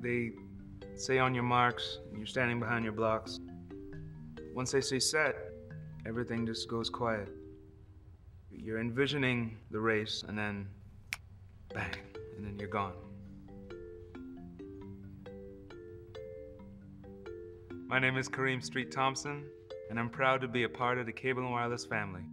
They say on your marks, and you're standing behind your blocks. Once they say set, everything just goes quiet. You're envisioning the race, and then bang, and then you're gone. My name is Kareem Street Thompson, and I'm proud to be a part of the Cable & Wireless family.